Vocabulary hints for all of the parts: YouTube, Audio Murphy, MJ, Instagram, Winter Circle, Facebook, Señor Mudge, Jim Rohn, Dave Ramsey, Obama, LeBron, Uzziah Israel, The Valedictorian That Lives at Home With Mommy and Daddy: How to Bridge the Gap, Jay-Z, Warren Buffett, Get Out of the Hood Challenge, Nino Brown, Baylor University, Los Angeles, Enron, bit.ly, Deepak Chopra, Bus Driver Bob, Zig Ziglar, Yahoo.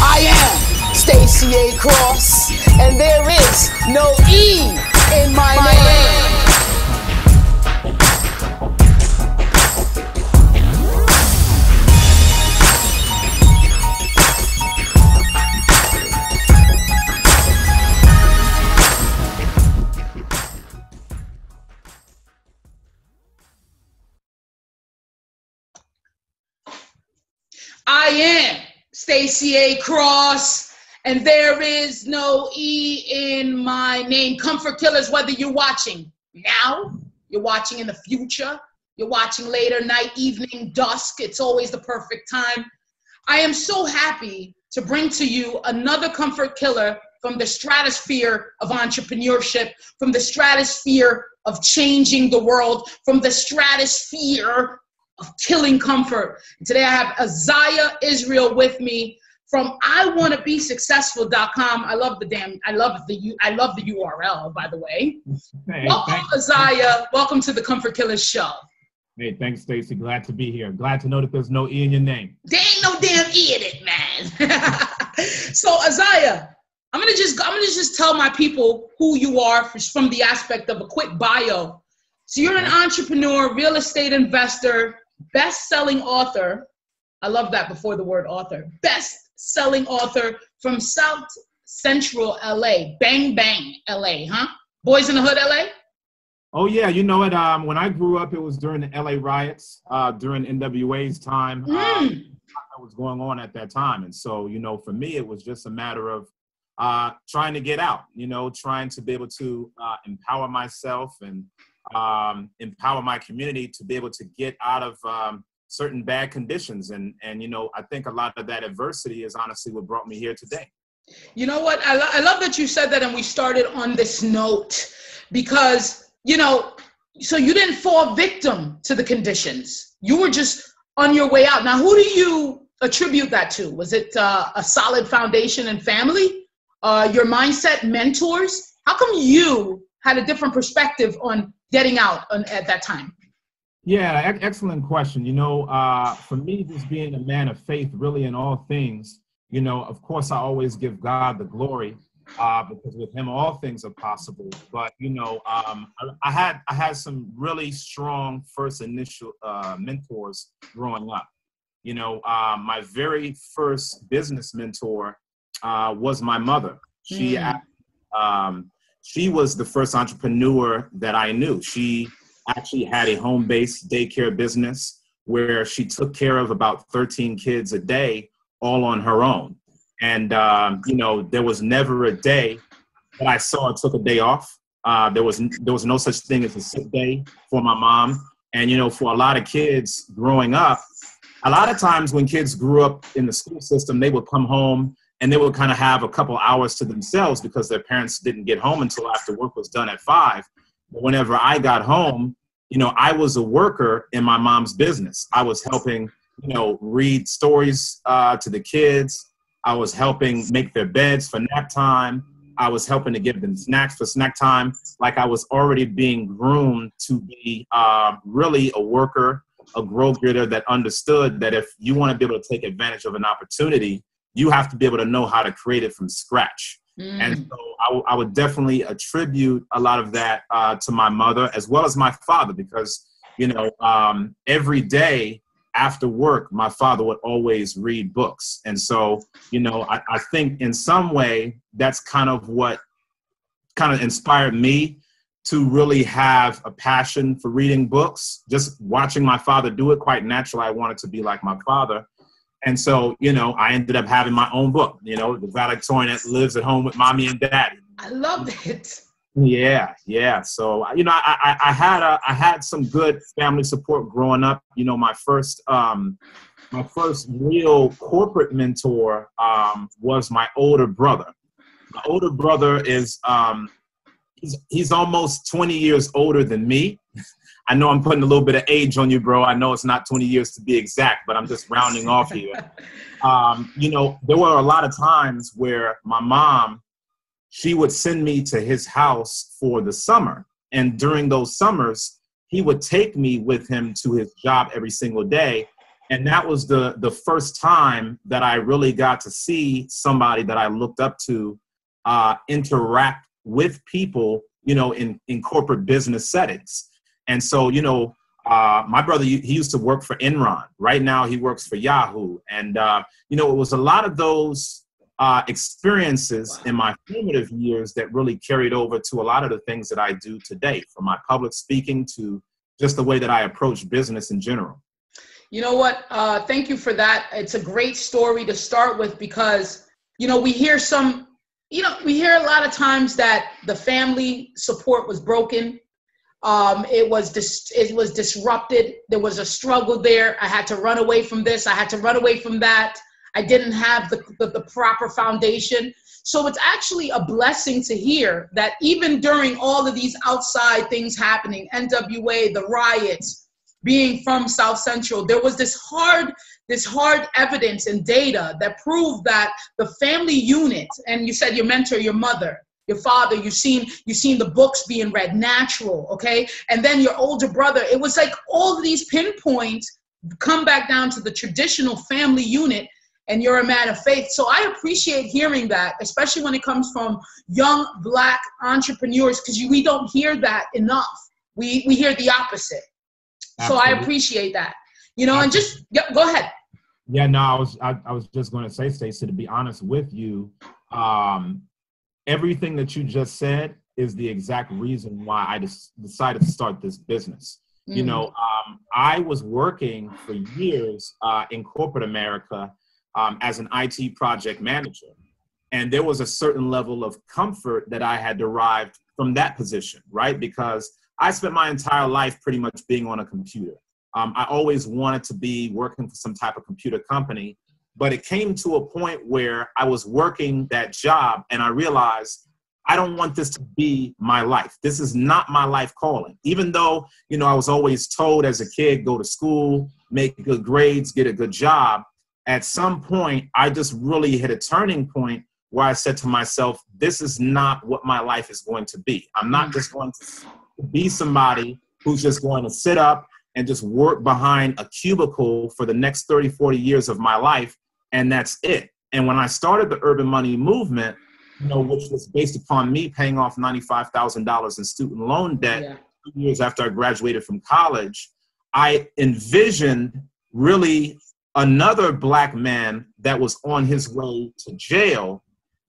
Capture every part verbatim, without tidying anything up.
I am Stacey A. Cross, and there is no E in my, my name. I am Stacey A. Cross, and there is no E in my name. Comfort Killers, whether you're watching now, you're watching in the future, you're watching later, night, evening, dusk, it's always the perfect time. I am so happy to bring to you another Comfort Killer from the stratosphere of entrepreneurship, from the stratosphere of changing the world, from the stratosphere of killing comfort. And today I have Uzziah Israel with me from i wanna be successful dot com. I love the damn, I love the, I love the U R L, by the way. Hey, welcome, thanks. Uzziah. Welcome to the Comfort Killers show. Hey, thanks, Stacey. Glad to be here. Glad to know that there's no E in your name. There ain't no damn E in it, man. So, Uzziah, I'm gonna just, I'm gonna just tell my people who you are from the aspect of a quick bio. So you're an entrepreneur, real estate investor, best-selling author. I love that before the word author. Best-selling author from South Central L A. Bang, bang, L A, huh? Boys in the Hood, L A? Oh, yeah. You know it. Um, when I grew up, it was during the L A riots, uh, during N W A's time. Mm. Um, what was going on at that time. And so, you know, for me, it was just a matter of uh, trying to get out, you know, trying to be able to uh, empower myself and Um, empower my community to be able to get out of um, certain bad conditions. And, and, you know, I think a lot of that adversity is honestly what brought me here today. You know what? I, lo I love that you said that and we started on this note because, you know, so you didn't fall victim to the conditions. You were just on your way out. Now, who do you attribute that to? Was it uh, a solid foundation and family? Uh, your mindset, mentors? How come you had a different perspective on getting out at that time? Yeah, excellent question. You know, uh, for me, just being a man of faith, really in all things, you know, of course, I always give God the glory uh, because with him, all things are possible. But, you know, um, I, I had I had some really strong first initial uh, mentors growing up. You know, uh, my very first business mentor uh, was my mother. She mm. um She was the first entrepreneur that I knew. She actually had a home-based daycare business where she took care of about thirteen kids a day, all on her own. And, um, you know, there was never a day that I saw I took a day off. Uh, there was, there was no such thing as a sick day for my mom. And, you know, for a lot of kids growing up, a lot of times when kids grew up in the school system, they would come home and they would kind of have a couple hours to themselves because their parents didn't get home until after work was done at five. But whenever I got home, you know, I was a worker in my mom's business. I was helping, you know, read stories uh, to the kids. I was helping make their beds for nap time. I was helping to give them snacks for snack time. Like I was already being groomed to be uh, really a worker, a go-getter that understood that if you want to be able to take advantage of an opportunity, you have to be able to know how to create it from scratch. Mm. And so I, I would definitely attribute a lot of that uh, to my mother as well as my father because, you know, um, every day after work, my father would always read books. And so, you know, I, I think in some way that's kind of what kind of inspired me to really have a passion for reading books. Just watching my father do it, quite naturally, I wanted to be like my father. And so, you know, I ended up having my own book, you know, The Valedictorian That Lives at Home with Mommy and Daddy. I loved it. Yeah, yeah. So, you know, I, I, I had a, I had some good family support growing up. You know, my first, um, my first real corporate mentor um, was my older brother. My older brother is, um, he's, he's almost twenty years older than me. I know I'm putting a little bit of age on you, bro. I know it's not twenty years to be exact, but I'm just rounding off here. Um, you know, there were a lot of times where my mom, she would send me to his house for the summer. And during those summers, he would take me with him to his job every single day. And that was the, the first time that I really got to see somebody that I looked up to uh, interact with people, you know, in, in corporate business settings. And so, you know, uh, my brother, he used to work for Enron. Right now he works for Yahoo. And, uh, you know, it was a lot of those uh, experiences in my formative years that really carried over to a lot of the things that I do today, from my public speaking to just the way that I approach business in general. You know what? Uh, thank you for that. It's a great story to start with because, you know, we hear some, you know, we hear a lot of times that the family support was broken. Um, it was dis- it was disrupted. There was a struggle there. I had to run away from this. I had to run away from that. I didn't have the, the, the proper foundation. So it's actually a blessing to hear that even during all of these outside things happening, N W A, the riots, being from South Central, there was this hard, this hard evidence and data that proved that the family unit, and you said your mentor, your mother, your father, you've seen, you've seen the books being read, Natural, okay? And then your older brother, it was like all of these pinpoints come back down to the traditional family unit, and you're a man of faith. So I appreciate hearing that, especially when it comes from young Black entrepreneurs, because we don't hear that enough. We, we hear the opposite. Absolutely. So I appreciate that, you know, and just yeah, go ahead. Yeah, no, I was, I, I was just going to say, Stacey, to be honest with you, um, everything that you just said is the exact reason why I just decided to start this business. Mm. You know, um, I was working for years uh, in corporate America um, as an I T project manager. And there was a certain level of comfort that I had derived from that position, right? Because I spent my entire life pretty much being on a computer. Um, I always wanted to be working for some type of computer company, but it came to a point where I was working that job and I realized I don't want this to be my life. This is not my life calling. Even though, you know, I was always told as a kid, go to school, make good grades, get a good job. At some point, I just really hit a turning point where I said to myself, this is not what my life is going to be. I'm not just going to be somebody who's just going to sit up and just work behind a cubicle for the next thirty, forty years of my life, and that's it. And when I started the Urban Money Movement, you know, which was based upon me paying off ninety-five thousand dollars in student loan debt yeah. two years after I graduated from college, I envisioned really another Black man that was on his way to jail,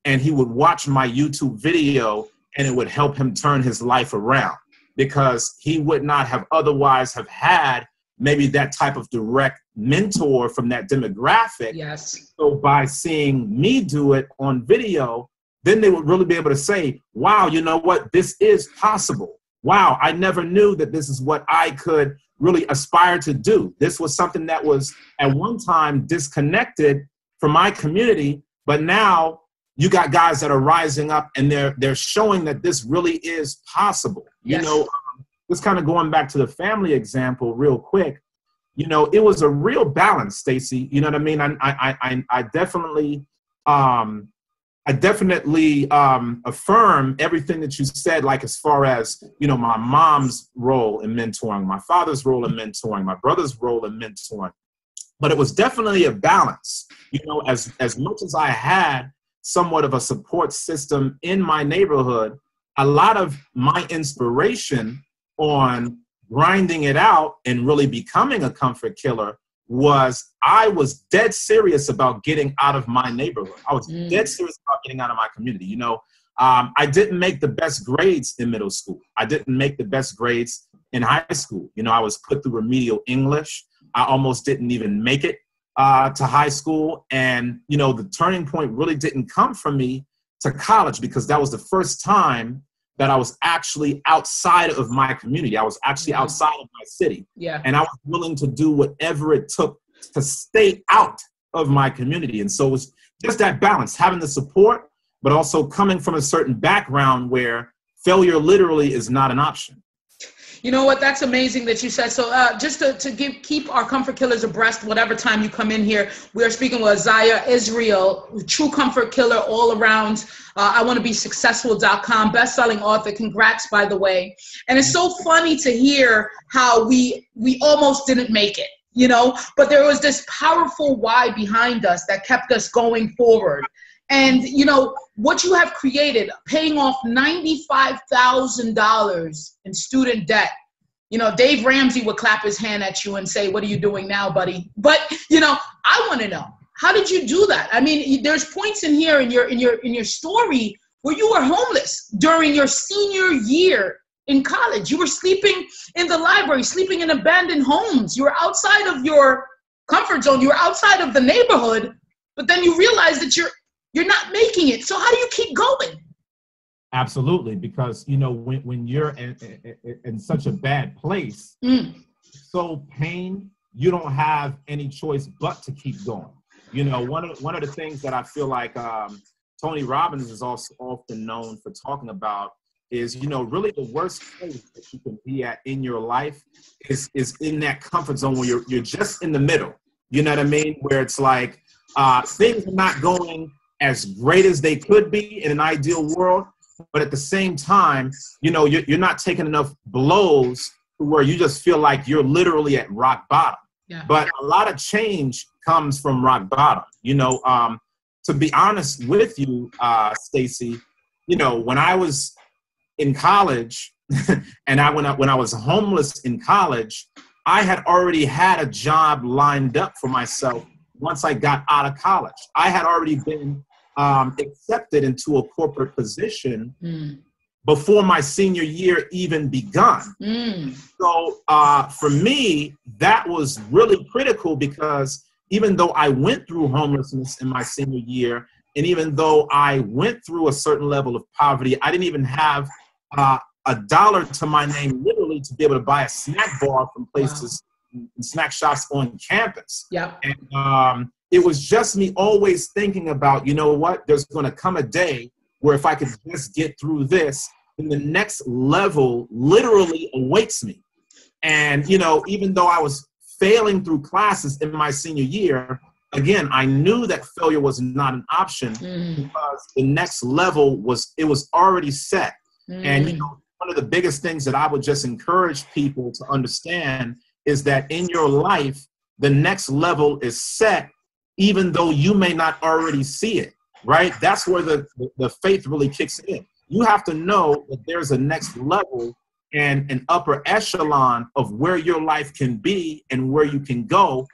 and he would watch my YouTube video and it would help him turn his life around, because he would not have otherwise have had maybe that type of direct mentor from that demographic. Yes. So by seeing me do it on video, then they would really be able to say, wow, you know what? This is possible. Wow, I never knew that this is what I could really aspire to do. This was something that was at one time disconnected from my community, but now you got guys that are rising up and they're they're showing that this really is possible. Yes. You know, um, just kind of going back to the family example real quick, you know, it was a real balance, Stacey. You know what I mean? I I I, I definitely um, I definitely um, affirm everything that you said, like as far as, you know, my mom's role in mentoring, my father's role in mentoring, my brother's role in mentoring. But it was definitely a balance, you know, as as much as I had somewhat of a support system in my neighborhood, a lot of my inspiration on grinding it out and really becoming a comfort killer was I was dead serious about getting out of my neighborhood. I was mm. dead serious about getting out of my community. You know, um, I didn't make the best grades in middle school. I didn't make the best grades in high school. You know, I was put through remedial English. I almost didn't even make it Uh, to high school. And, you know, the turning point really didn't come from me to college, because that was the first time that I was actually outside of my community. I was actually mm-hmm. outside of my city. Yeah. And I was willing to do whatever it took to stay out of my community. And so it was just that balance, having the support, but also coming from a certain background where failure literally is not an option. You know what? That's amazing that you said so. Uh, just to, to give, keep our comfort killers abreast whatever time you come in here. We are speaking with Uzziah Israel, true comfort killer all around. Uh, I wanna be successful dot com, best-selling author. Congrats, by the way. And it's so funny to hear how we we almost didn't make it. you know, but there was this powerful why behind us that kept us going forward. And, you know, what you have created, paying off ninety-five thousand dollars in student debt. You know, Dave Ramsey would clap his hand at you and say, what are you doing now, buddy? But, you know, I want to know, how did you do that? I mean, there's points in here in your, in your, in your story where you were homeless during your senior year in college. You were sleeping in the library, sleeping in abandoned homes. You were outside of your comfort zone. You were outside of the neighborhood, but then you realize that you're, you're not making it. So how do you keep going? Absolutely. Because, you know, when, when you're in, in, in such a bad place, mm. so pain, you don't have any choice but to keep going. You know, one of, one of the things that I feel like um, Tony Robbins is also often known for talking about is, you know, really the worst place that you can be at in your life is, is in that comfort zone where you're, you're just in the middle. You know what I mean? Where it's like uh, things are not going as great as they could be in an ideal world. But at the same time, you know, you're, you're not taking enough blows to where you just feel like you're literally at rock bottom. Yeah. But a lot of change comes from rock bottom. You know, um, to be honest with you, uh, Stacey, you know, when I was in college and I went up, when I was homeless in college, I had already had a job lined up for myself. Once I got out of college, I had already been um, accepted into a corporate position mm. before my senior year even begun. Mm. So uh, for me, that was really critical because even though I went through homelessness in my senior year, and even though I went through a certain level of poverty, I didn't even have uh, a dollar to my name literally to be able to buy a snack bar from places. Wow. Snack shops on campus. Yeah. And um, it was just me always thinking about, you know what, there's going to come a day where if I could just get through this, then the next level literally awaits me. And, you know, even though I was failing through classes in my senior year, again, I knew that failure was not an option mm. because the next level was, it was already set. Mm. And, you know, one of the biggest things that I would just encourage people to understand is that in your life, the next level is set, even though you may not already see it, right? That's where the, the faith really kicks in. You have to know that there's a next level and an upper echelon of where your life can be and where you can go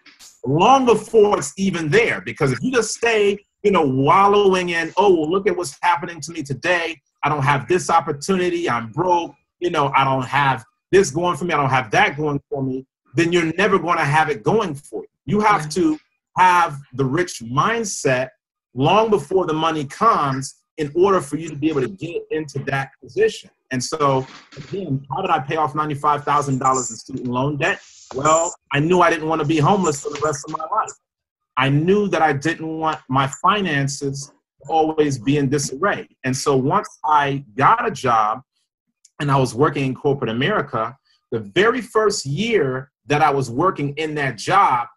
long before it's even there. Because if you just stay, you know, wallowing in, oh, well, look at what's happening to me today. I don't have this opportunity. I'm broke. You know, I don't have this going for me. I don't have that going for me. Then you're never going to have it going for you. You have to have the rich mindset long before the money comes in order for you to be able to get into that position. And so, again, how did I pay off ninety-five thousand dollars in student loan debt? Well, I knew I didn't want to be homeless for the rest of my life. I knew that I didn't want my finances to always be in disarray. And so once I got a job and I was working in corporate America, the very first year that I was working in that job,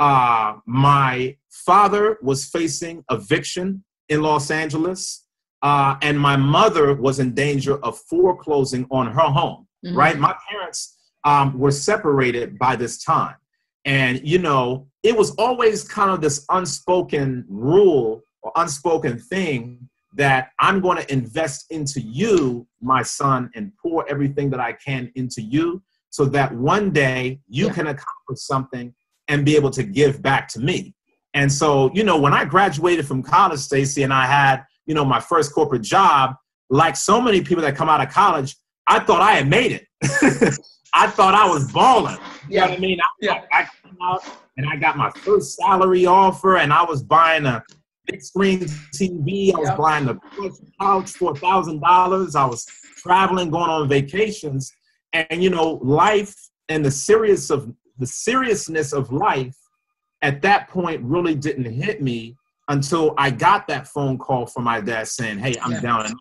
uh, my father was facing eviction in Los Angeles, uh, and my mother was in danger of foreclosing on her home, mm-hmm. right? My parents um, were separated by this time. And, you know, it was always kind of this unspoken rule or unspoken thing that I'm going to invest into you, my son, and pour everything that I can into you so that one day you yeah. can accomplish something and be able to give back to me. And so, you know, when I graduated from college, Stacey, and I had, you know, my first corporate job, like so many people that come out of college, I thought I had made it. I thought I was balling. You yeah. know what I mean? I, yeah. I came out and I got my first salary offer and I was buying a big screen T V. I was yep. buying the couch for a thousand dollars. I was traveling, going on vacations. And, you know, life and the serious of the seriousness of life at that point really didn't hit me until I got that phone call from my dad saying, hey, I'm yeah. down and out.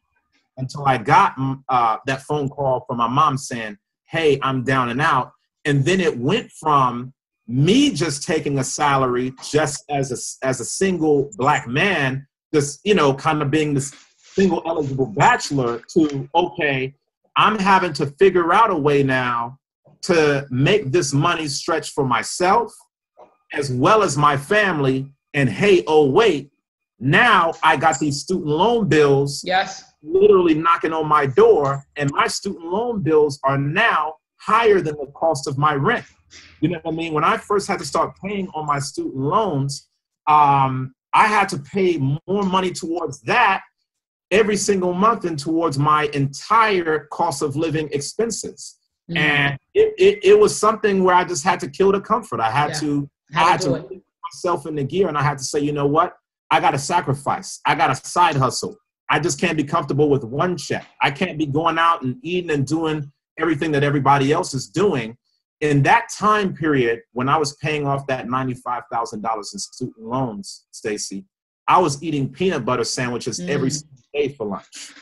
Until I got uh, that phone call from my mom saying, hey, I'm down and out. And then it went from me just taking a salary just as a, as a single black man, just, you know, kind of being this single eligible bachelor to, okay, I'm having to figure out a way now to make this money stretch for myself, as well as my family. And hey, oh, wait, now I got these student loan bills yes. literally knocking on my door, and my student loan bills are now higher than the cost of my rent. You know what I mean? When I first had to start paying on my student loans, um, I had to pay more money towards that every single month and towards my entire cost of living expenses. Mm-hmm. And it, it, it was something where I just had to kill the comfort. I had yeah. to, How I had to put myself in the gear, and I had to say, you know what? I got to sacrifice. I got to side hustle. I just can't be comfortable with one check. I can't be going out and eating and doing everything that everybody else is doing. In that time period, when I was paying off that ninety-five thousand dollars in student loans, Stacey, I was eating peanut butter sandwiches mm. every day for lunch.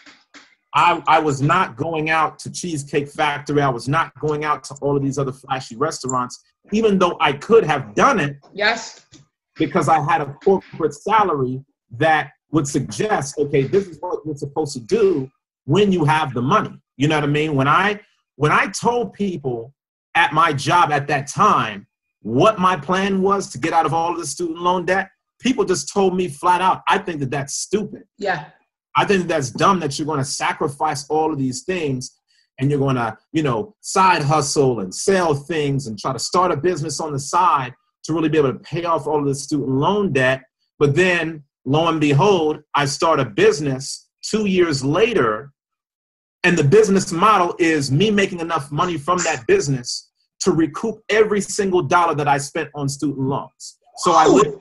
I, I was not going out to Cheesecake Factory. I was not going out to all of these other flashy restaurants, even though I could have done it. Yes. Because I had a corporate salary that would suggest, okay, this is what you're supposed to do when you have the money. You know what I mean? When I, when I told people at my job at that time what my plan was to get out of all of the student loan debt, people just told me flat out, I think that that's stupid. Yeah. I think that's dumb that you're going to sacrifice all of these things and you're going to, you know, side hustle and sell things and try to start a business on the side to really be able to pay off all of the student loan debt. But then lo and behold, I start a business two years later, and the business model is me making enough money from that business to recoup every single dollar that I spent on student loans. So I lived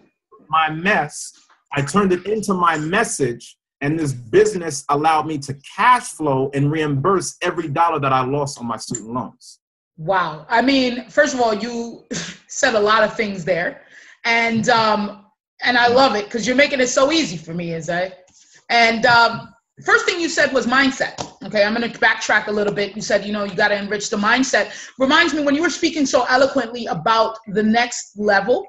my mess, I turned it into my message, and this business allowed me to cash flow and reimburse every dollar that I lost on my student loans. Wow. I mean, first of all, you said a lot of things there. And um, and I love it because you're making it so easy for me, Uzziah. And um, first thing you said was mindset. Okay, I'm going to backtrack a little bit. You said, you know, you got to enrich the mindset. Reminds me when you were speaking so eloquently about the next level.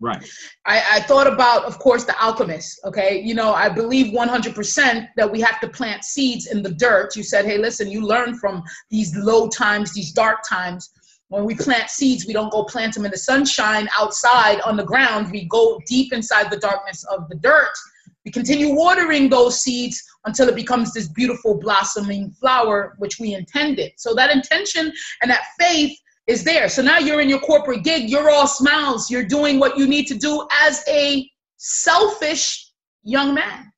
Right. I, I thought about, of course, The Alchemist. Okay. You know, I believe one hundred percent that we have to plant seeds in the dirt. You said, hey, listen, you learn from these low times, these dark times. When we plant seeds, we don't go plant them in the sunshine outside on the ground. We go deep inside the darkness of the dirt. We continue watering those seeds until it becomes this beautiful blossoming flower, which we intended. So that intention and that faith is there. So now you're in your corporate gig, you're all smiles, you're doing what you need to do as a selfish young man.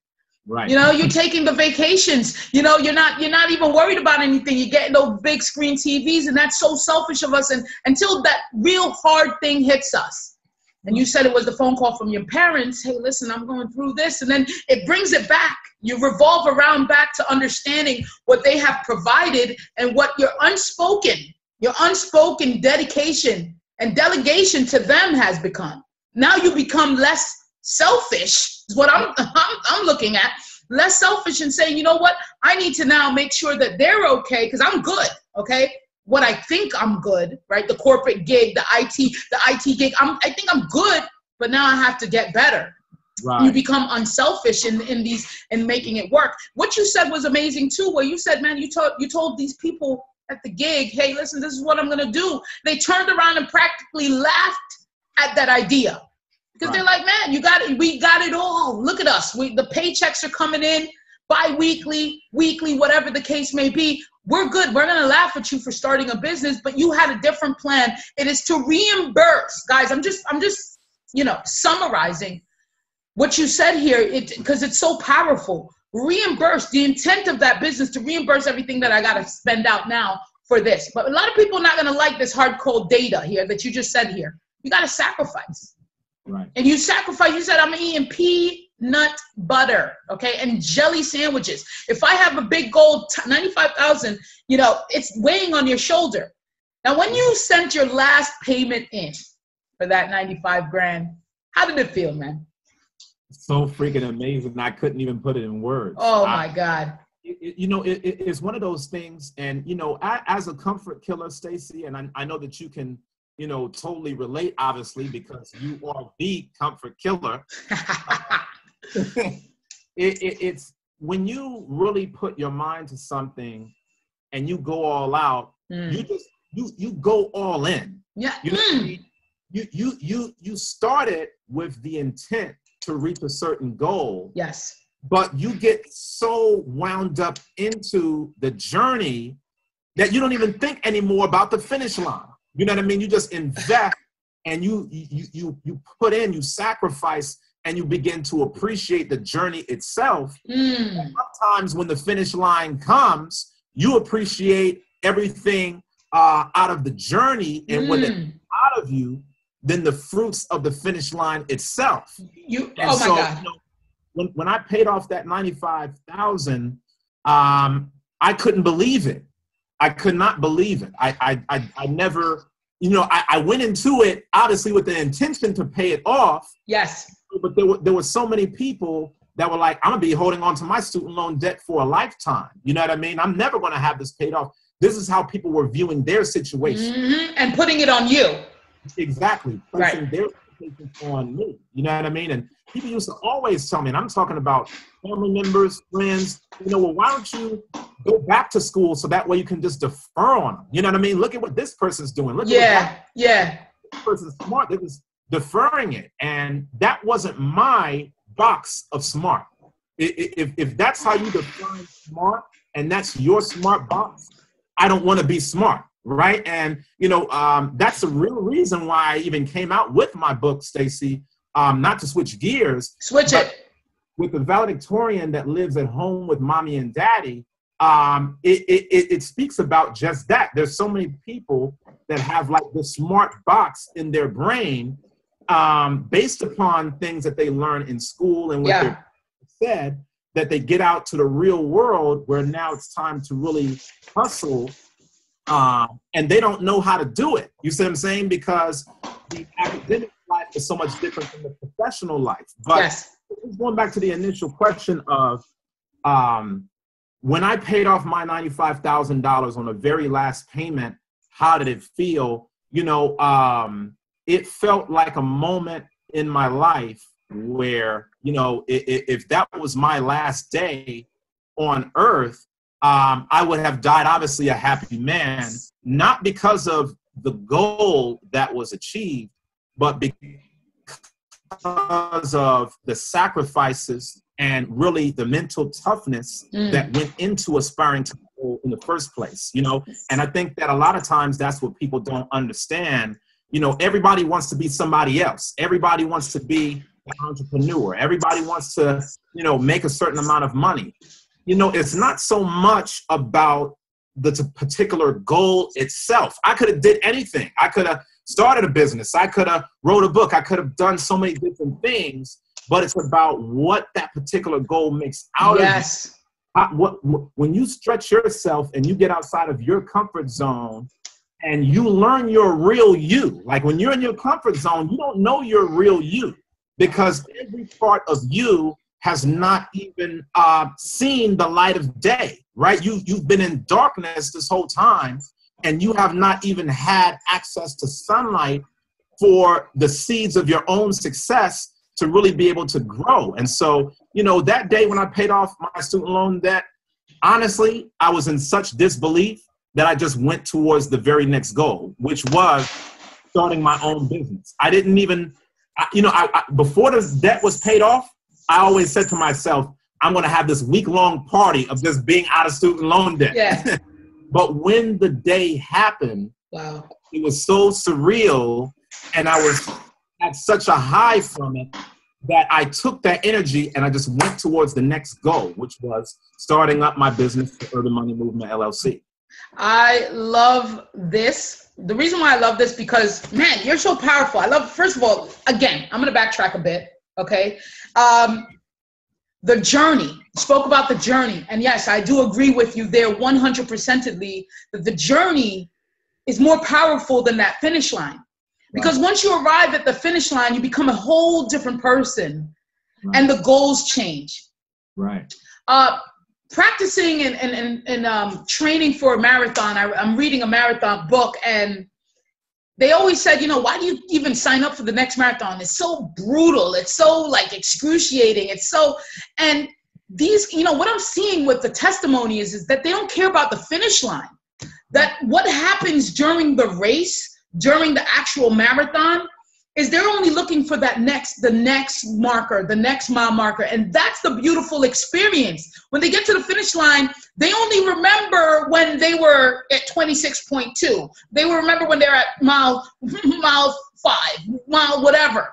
Right. You know, you're taking the vacations, you know, you're not, you're not even worried about anything. You're getting those big screen T Vs, and that's so selfish of us. And until that real hard thing hits us. And you said it was the phone call from your parents. Hey, listen, I'm going through this. And then it brings it back. You revolve around back to understanding what they have provided and what your unspoken Your unspoken dedication and delegation to them has become. Now you become less selfish, is what I'm, I'm, I'm looking at, less selfish and saying, you know what, I need to now make sure that they're okay because I'm good, okay? What I think I'm good, right? The corporate gig, the I T, the I T gig, I'm, I think I'm good, but now I have to get better. Right. You become unselfish in, in these in making it work. What you said was amazing too, where you said, man, you told, you told these people at the gig, hey, listen, this is what I'm going to do. They turned around and practically laughed at that idea because right. they're like, man, you got it. We got it all. Look at us. We, the paychecks are coming in bi-weekly, weekly, whatever the case may be. We're good. We're going to laugh at you for starting a business, but you had a different plan. It is to reimburse, guys. I'm just, I'm just, you know, summarizing what you said here. It, because it's so powerful. Reimburse the intent of that business to reimburse everything that I got to spend out now for this. But a lot of people are not going to like this hard cold data here that you just said here. You got to sacrifice. Right. And you sacrifice, you said, I'm eating peanut butter, okay, and jelly sandwiches. If I have a big goal, ninety-five thousand, you know, it's weighing on your shoulder. Now, when you sent your last payment in for that ninety-five grand, how did it feel, man? So freaking amazing. I couldn't even put it in words. Oh my I, God. It, you know, it, it, it's one of those things. And, you know, I, as a comfort killer, Stacey, and I, I know that you can, you know, totally relate, obviously, because you are the comfort killer. it, it, it's when you really put your mind to something and you go all out, mm. you just, you, you go all in. Yeah. You know, mm. you you you you started with the intent to reach a certain goal. Yes. But you get so wound up into the journey that you don't even think anymore about the finish line. You know what I mean? You just invest and you you you you put in, you sacrifice, and you begin to appreciate the journey itself. Mm. Sometimes when the finish line comes, you appreciate everything uh, out of the journey, and mm. when it's out of you, then the fruits of the finish line itself. You, and oh my so, God. You know, when, when I paid off that ninety-five thousand dollars, um, I couldn't believe it. I could not believe it. I, I, I, I never, you know, I, I went into it, obviously, with the intention to pay it off. Yes. But there were, there were so many people that were like, I'm going to be holding on to my student loan debt for a lifetime. You know what I mean? I'm never going to have this paid off. This is how people were viewing their situation. Mm-hmm. And putting it on you. Exactly. Placing right. their situation on me. You know what I mean? And people used to always tell me, and I'm talking about family members, friends, you know, well, why don't you go back to school so that way you can just defer on them? You know what I mean? Look at what this person's doing. Look yeah. at what that, yeah. this person's smart. They're just deferring it. And that wasn't my box of smart. If, if that's how you define smart and that's your smart box, I don't want to be smart, right? And, you know, um, that's the real reason why I even came out with my book, Stacey, um, not to switch gears. Switch it. With The Valedictorian That Lives at Home With Mommy and Daddy, um, it, it, it speaks about just that. There's so many people that have like the smart box in their brain um, based upon things that they learn in school and what yeah. they're said, that they get out to the real world where now it's time to really hustle, um, and they don't know how to do it. You see what I'm saying? Because the academic life is so much different from the professional life. But yes. going back to the initial question of um, when I paid off my ninety-five thousand dollars on the very last payment, how did it feel? You know, um, it felt like a moment in my life where, you know, if, if that was my last day on earth, um, I would have died, obviously, a happy man, not because of the goal that was achieved, but because of the sacrifices and really the mental toughness mm. that went into aspiring to goal in the first place, you know? And I think that a lot of times that's what people don't understand. You know, everybody wants to be somebody else. Everybody wants to be an entrepreneur. Everybody wants to, you know, make a certain amount of money. You know, it's not so much about the particular goal itself. I could have did anything. I could have started a business. I could have wrote a book. I could have done so many different things, but it's about what that particular goal makes out yes. of you. I, what, what, when you stretch yourself and you get outside of your comfort zone, and you learn your real you. Like when you're in your comfort zone, you don't know your real you because every part of you has not even uh, seen the light of day, right? You, you've been in darkness this whole time and you have not even had access to sunlight for the seeds of your own success to really be able to grow. And so, you know, that day when I paid off my student loan debt, honestly, I was in such disbelief that I just went towards the very next goal, which was starting my own business. I didn't even, I, you know, I, I, before the debt was paid off, I always said to myself, I'm going to have this week-long party of just being out of student loan debt. Yeah. But when the day happened, wow. it was so surreal, and I was at such a high from it that I took that energy and I just went towards the next goal, which was starting up my business, the Urban Money Movement, L L C. I love this. The reason why I love this, because man, you're so powerful. I love, first of all, again, I'm going to backtrack a bit. Okay. Um, the journey, spoke about the journey. And yes, I do agree with you there one hundred percentedly that the journey is more powerful than that finish line. Because right. once you arrive at the finish line, you become a whole different person right. and the goals change. Right. Uh, Practicing and, and, and, and um, training for a marathon, I, I'm reading a marathon book, and they always said, you know, why do you even sign up for the next marathon? It's so brutal. It's so, like, excruciating. It's so – and these – you know, what I'm seeing with the testimony is, is that they don't care about the finish line, that what happens during the race, during the actual marathon, is they're only looking for that next, the next marker, the next mile marker. And that's the beautiful experience. When they get to the finish line, they only remember when they were at twenty-six point two. They will remember when they're at mile, mile five, mile whatever.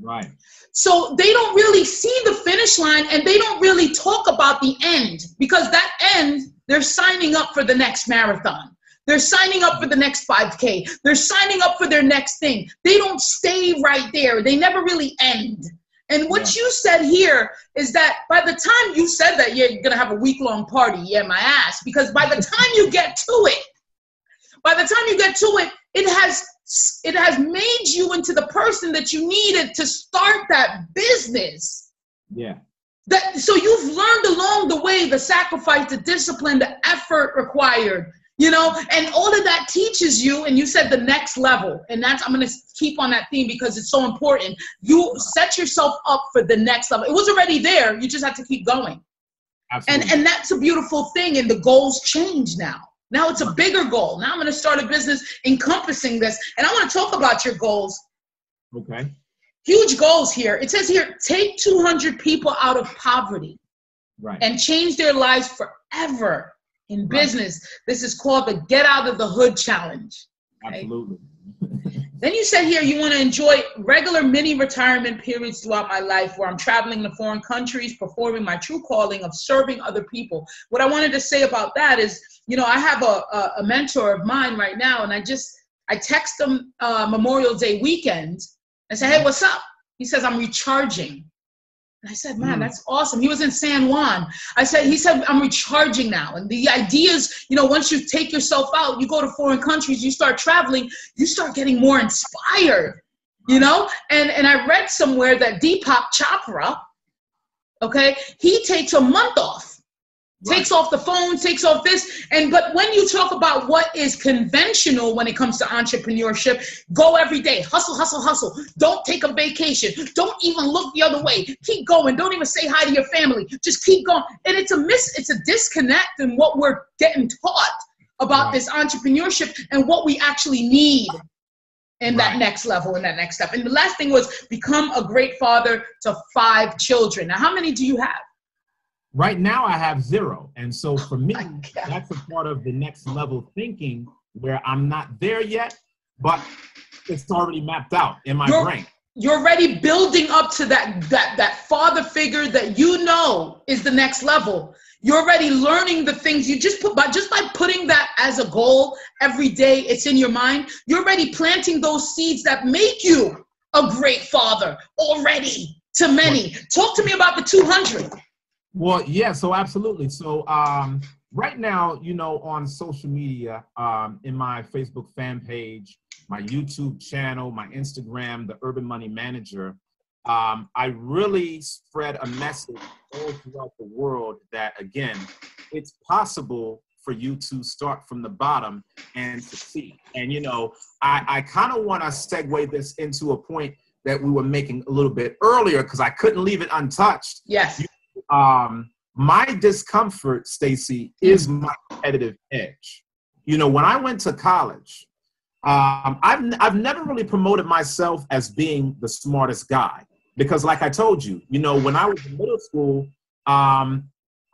Right. So they don't really see the finish line, and they don't really talk about the end, because that end, they're signing up for the next marathon. They're signing up for the next five K. They're signing up for their next thing. They don't stay right there. They never really end. And what yeah. you said here is that by the time you said that, yeah, you're going to have a week-long party, yeah, my ass, because by the time you get to it, by the time you get to it, it has it has made you into the person that you needed to start that business. Yeah. That, so you've learned along the way the sacrifice, the discipline, the effort required. You know, and all of that teaches you, and you said the next level, and that's, I'm going to keep on that theme because it's so important. You set yourself up for the next level. It was already there. You just have to keep going. Absolutely. And, and that's a beautiful thing. And the goals change now. Now it's a bigger goal. Now I'm going to start a business encompassing this. And I want to talk about your goals. Okay. Huge goals here. It says here, take two hundred people out of poverty, right, and change their lives forever. In business, right. This is called the Get Out of the Hood Challenge. Okay? Absolutely. Then you said here you want to enjoy regular mini retirement periods throughout my life where I'm traveling to foreign countries, performing my true calling of serving other people. What I wanted to say about that is, you know, I have a, a, a mentor of mine right now, and I just, I text him uh, Memorial Day weekend and say, hey, what's up? He says, I'm recharging. I said, man, that's awesome. He was in San Juan. I said, he said, I'm recharging now. And the idea is, you know, once you take yourself out, you go to foreign countries, you start traveling, you start getting more inspired, you know? And, and I read somewhere that Deepak Chopra, okay, he takes a month off, right, takes off the phone, takes off this. And, but when you talk about what is conventional when it comes to entrepreneurship, go every day, hustle, hustle, hustle. Don't take a vacation. Don't even look the other way. Keep going. Don't even say hi to your family. Just keep going. And it's a miss, it's a disconnect in what we're getting taught about, right, this entrepreneurship and what we actually need in, right, that next level and that next step. And the last thing was become a great father to five children. Now, how many do you have? Right now I have zero. And so for me, that's a part of the next level thinking where I'm not there yet, but it's already mapped out in my you're, brain. You're already building up to that, that, that father figure that you know is the next level. You're already learning the things you just put by, just by putting that as a goal every day, it's in your mind. You're already planting those seeds that make you a great father already to many. Talk to me about the two hundred. Well, yeah, so absolutely. So um, right now, you know, on social media, um, in my Facebook fan page, my YouTube channel, my Instagram, the Urban Money Manager, um, I really spread a message all throughout the world that, again, it's possible for you to start from the bottom and succeed. And, you know, I, I kind of want to segue this into a point that we were making a little bit earlier because I couldn't leave it untouched. Yes. You Um, my discomfort, Stacey, is my competitive edge. You know, when I went to college, um, I've, I've never really promoted myself as being the smartest guy because like I told you, you know, when I was in middle school, um,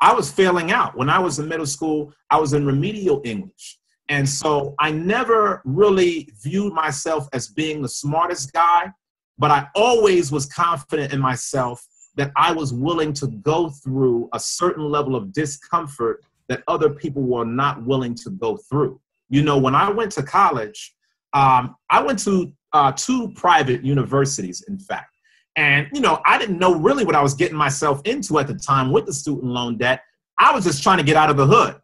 I was failing out. When I was in middle school, I was in remedial English. And so I never really viewed myself as being the smartest guy, but I always was confident in myself that I was willing to go through a certain level of discomfort that other people were not willing to go through. You know, when I went to college, um, I went to uh, two private universities, in fact. And, you know, I didn't know really what I was getting myself into at the time with the student loan debt. I was just trying to get out of the hood,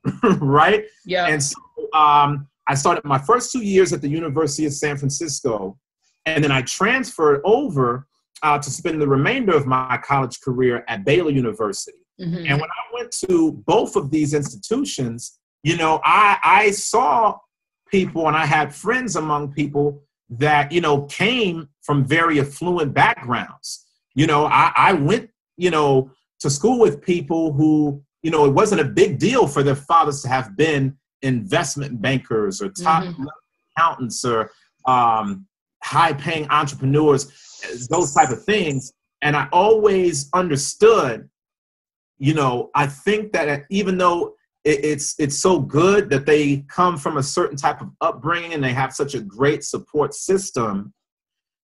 right? Yeah. And so um, I started my first two years at the University of San Francisco, and then I transferred over Uh, to spend the remainder of my college career at Baylor University. Mm-hmm. And when I went to both of these institutions, you know, I, I saw people and I had friends among people that, you know, came from very affluent backgrounds. You know, I, I went, you know, to school with people who, you know, it wasn't a big deal for their fathers to have been investment bankers or top mm-hmm. accountants or, um, high-paying entrepreneurs, those type of things. And I always understood, you know, I think that even though it, it's, it's so good that they come from a certain type of upbringing and they have such a great support system,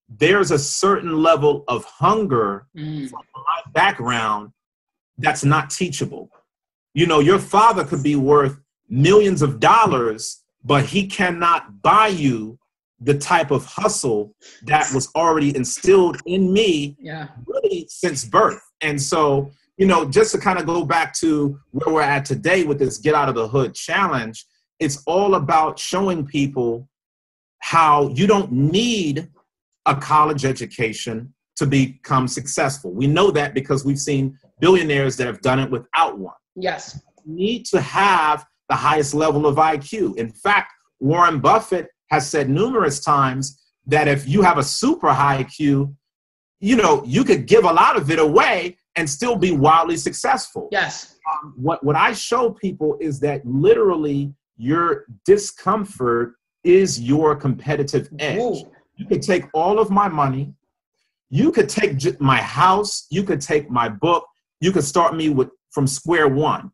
there's a certain level of hunger mm. from my background that's not teachable. You know, your father could be worth millions of dollars, but he cannot buy you the type of hustle that was already instilled in me yeah. really since birth. And so, you know, just to kind of go back to where we're at today with this Get Out of the Hood challenge, it's all about showing people how you don't need a college education to become successful. We know that because we've seen billionaires that have done it without one. Yes. You need to have the highest level of I Q. In fact, Warren Buffett has said numerous times that if you have a super high I Q, you know, you could give a lot of it away and still be wildly successful. Yes. Um, what, what I show people is that literally your discomfort is your competitive edge. Whoa. You could take all of my money. You could take my house. You could take my book. You could start me with from square one.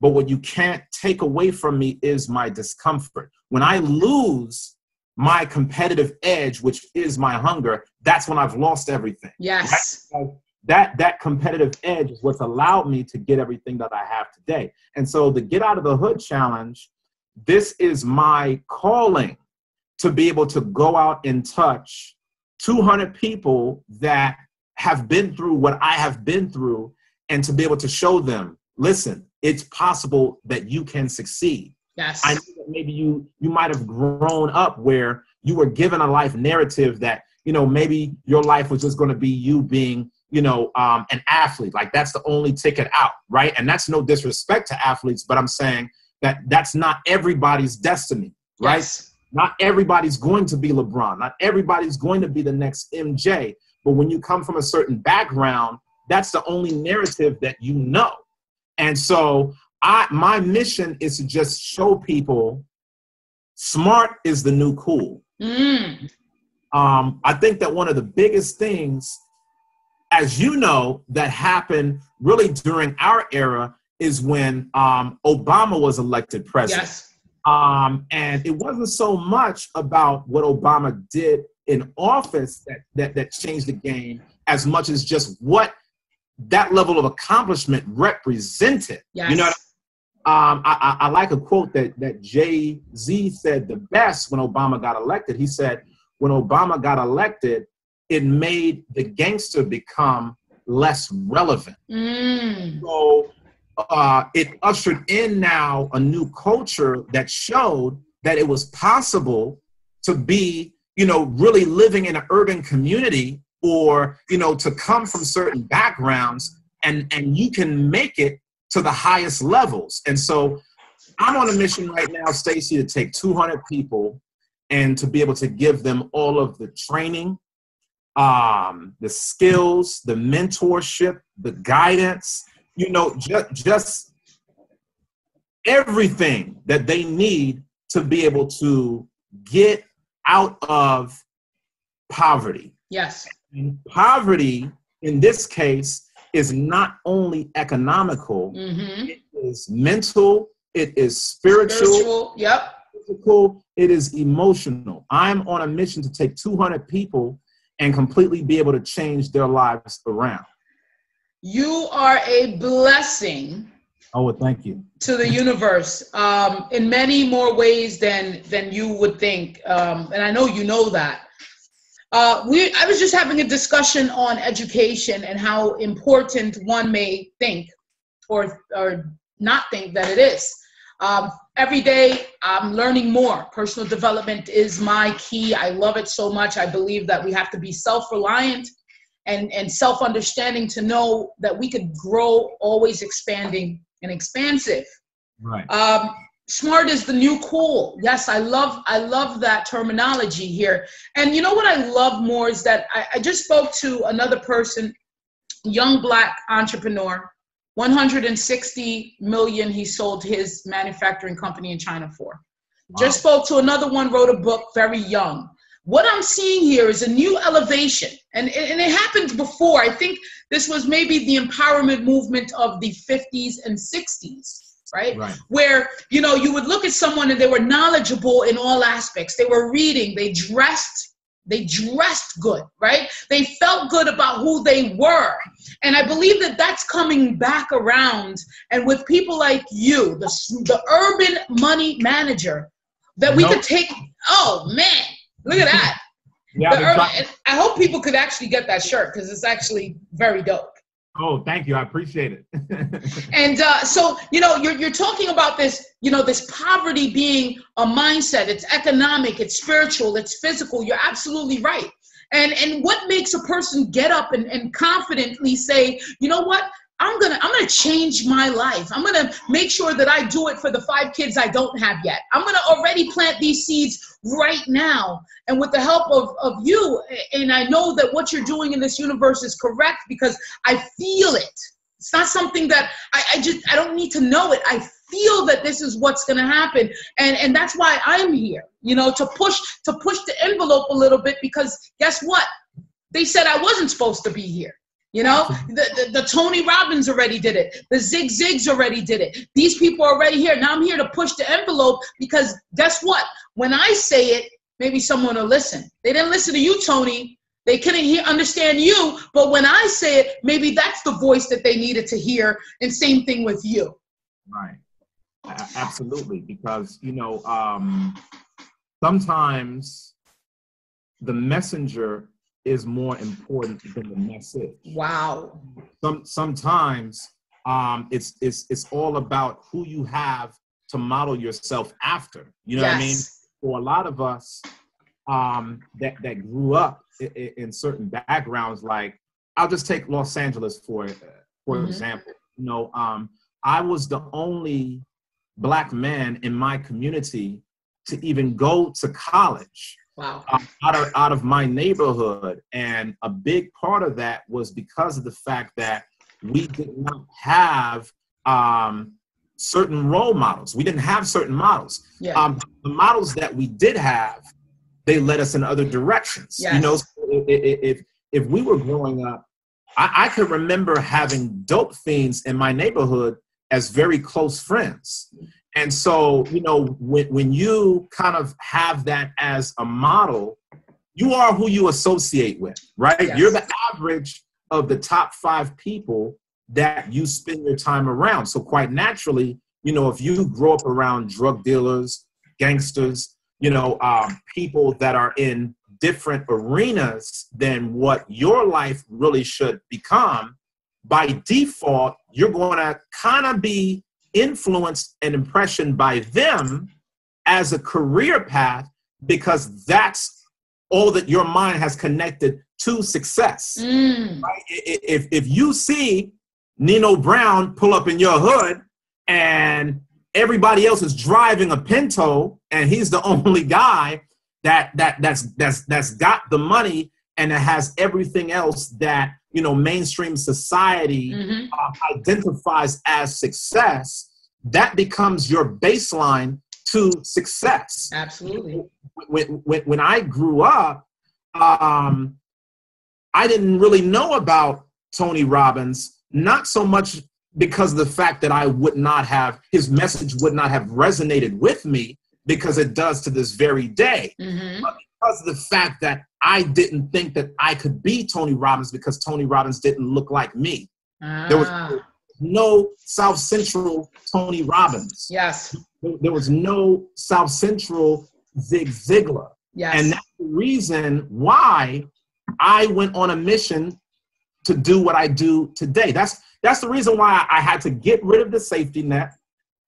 But what you can't take away from me is my discomfort. When I lose my competitive edge, which is my hunger, that's when I've lost everything. Yes. Right? So that, that competitive edge is what's allowed me to get everything that I have today. And so the Get Out of the Hood Challenge, this is my calling to be able to go out and touch two hundred people that have been through what I have been through and to be able to show them, listen, it's possible that you can succeed. Yes. I know that maybe you, you might have grown up where you were given a life narrative that, you know, maybe your life was just going to be you being, you know, um, an athlete. Like that's the only ticket out, right? And that's no disrespect to athletes, but I'm saying that that's not everybody's destiny, right? Yes. Not everybody's going to be LeBron. Not everybody's going to be the next M J. But when you come from a certain background, that's the only narrative that you know. And so I, my mission is to just show people smart is the new cool. Mm. Um, I think that one of the biggest things, as you know, that happened really during our era is when um, Obama was elected president. Yes. Um, and it wasn't so much about what Obama did in office that, that, that changed the game as much as just what that level of accomplishment represented. Yes. You know, um, I, I, I like a quote that, that Jay-Z said the best when Obama got elected. He said, when Obama got elected, it made the gangster become less relevant. Mm. So uh, it ushered in now a new culture that showed that it was possible to be, you know, really living in an urban community or, you know, to come from certain backgrounds and, and you can make it to the highest levels. And so I'm on a mission right now, Stacey, to take two hundred people and to be able to give them all of the training, um, the skills, the mentorship, the guidance, you know, just, just everything that they need to be able to get out of poverty. Yes. Poverty, in this case, is not only economical, mm-hmm. it is mental, it is spiritual, spiritual yep. physical, it is emotional. I'm on a mission to take two hundred people and completely be able to change their lives around. You are a blessing. Oh, well, thank you. To the universe um, in many more ways than, than you would think. Um, and I know you know that. Uh, we, I was just having a discussion on education and how important one may think or, or not think that it is. Um, every day I'm learning more. Personal development is my key. I love it so much. I believe that we have to be self-reliant and, and self-understanding to know that we could grow, always expanding and expansive. Right. Um, Smart is the new cool. Yes, I love I love that terminology here. And you know what I love more is that I, I just spoke to another person, young black entrepreneur, one hundred sixty million dollars he sold his manufacturing company in China for. Wow. Just spoke to another one, wrote a book, very young. What I'm seeing here is a new elevation, and, and it happened before. I think this was maybe the empowerment movement of the fifties and sixties, right? Right. Where, you know, you would look at someone and they were knowledgeable in all aspects. They were reading, they dressed, they dressed good, right? They felt good about who they were. And I believe that that's coming back around. And with people like you, the, the urban money manager, that we nope. could take, oh man. Look at that. Yeah, urban, I hope people could actually get that shirt because it's actually very dope. Oh, thank you. I appreciate it. And uh, so, you know, you're, you're talking about this, you know, this poverty being a mindset. It's economic, it's spiritual, it's physical. You're absolutely right. And, and what makes a person get up and, and confidently say, you know what? I'm gonna, I'm gonna change my life. I'm gonna make sure that I do it for the five kids I don't have yet. I'm gonna already plant these seeds right now. And with the help of, of you, and I know that what you're doing in this universe is correct because I feel it. It's not something that I, I just, I don't need to know it. I feel that this is what's gonna happen. And, and that's why I'm here, you know, to push, to push the envelope a little bit because guess what? They said I wasn't supposed to be here. You know, the, the, the Tony Robbins already did it. The Zig Zigs already did it. These people are already here. Now I'm here to push the envelope because guess what? When I say it, maybe someone will listen. They didn't listen to you, Tony. They couldn't hear, understand you. But when I say it, maybe that's the voice that they needed to hear. And same thing with you. Right. Absolutely. Because, you know, um, sometimes the messenger is more important than the message. Wow. Some, sometimes um, it's, it's, it's all about who you have to model yourself after. You know yes. what I mean? For a lot of us um, that, that grew up in, in certain backgrounds, like I'll just take Los Angeles for, for mm-hmm. example. You know, um, I was the only Black man in my community to even go to college. Wow. Uh, out of, out of my neighborhood. And a big part of that was because of the fact that we did not have um, certain role models. We didn't have certain models. Yeah. Um, the models that we did have, they led us in other directions. Yes. You know, so if, if, if we were growing up, I, I could remember having dope fiends in my neighborhood as very close friends. And so, you know, when, when you kind of have that as a model, you are who you associate with, right? Yes. You're the average of the top five people that you spend your time around. So quite naturally, you know, if you grow up around drug dealers, gangsters, you know, um, people that are in different arenas than what your life really should become, by default, you're going to kind of be influenced and impressioned by them as a career path because that's all that your mind has connected to success. Mm. Right? If, if you see Nino Brown pull up in your hood and everybody else is driving a Pinto and he's the only guy that, that, that's, that's, that's got the money and it has everything else that, you know, mainstream society mm-hmm. uh, identifies as success, that becomes your baseline to success. Absolutely. When, when, when I grew up, um, I didn't really know about Tony Robbins, not so much because of the fact that I would not have, his message would not have resonated with me, because it does to this very day. Mm-hmm. But because of the fact that I didn't think that I could be Tony Robbins because Tony Robbins didn't look like me. Ah. There was no South Central Tony Robbins. Yes. There was no South Central Zig Ziglar. Yes. And that's the reason why I went on a mission to do what I do today. That's, that's the reason why I had to get rid of the safety net.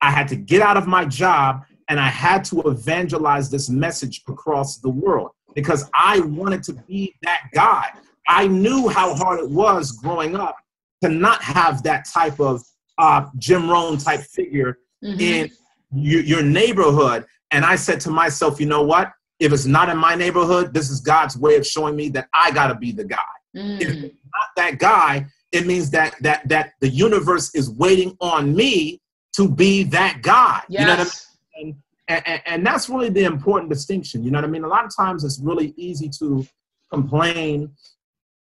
I had to get out of my job. And I had to evangelize this message across the world because I wanted to be that guy. I knew how hard it was growing up to not have that type of uh, Jim Rohn type figure mm-hmm. in your, your neighborhood. And I said to myself, you know what? If it's not in my neighborhood, this is God's way of showing me that I gotta be the guy. Mm. If it's not that guy, it means that that that the universe is waiting on me to be that guy. Yes. You know what I mean? And, And, and that's really the important distinction. You know what I mean? A lot of times it's really easy to complain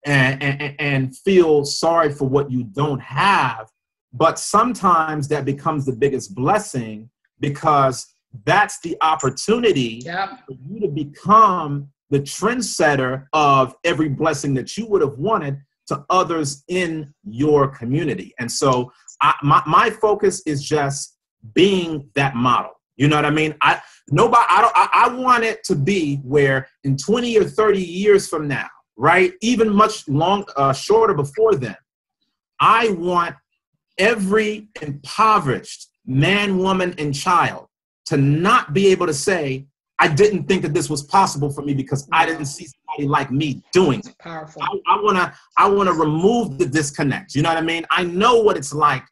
and, and, and feel sorry for what you don't have. But sometimes that becomes the biggest blessing, because that's the opportunity yeah. for you to become the trendsetter of every blessing that you would have wanted to others in your community. And so I, my, my focus is just being that model. You know what I mean? I nobody. I don't. I, I want it to be where in twenty or thirty years from now, right? Even much long, uh, shorter before then, I want every impoverished man, woman, and child to not be able to say, "I didn't think that this was possible for me because I didn't see somebody like me doing it." Powerful. I, I wanna. I wanna remove the disconnect. You know what I mean? I know what it's like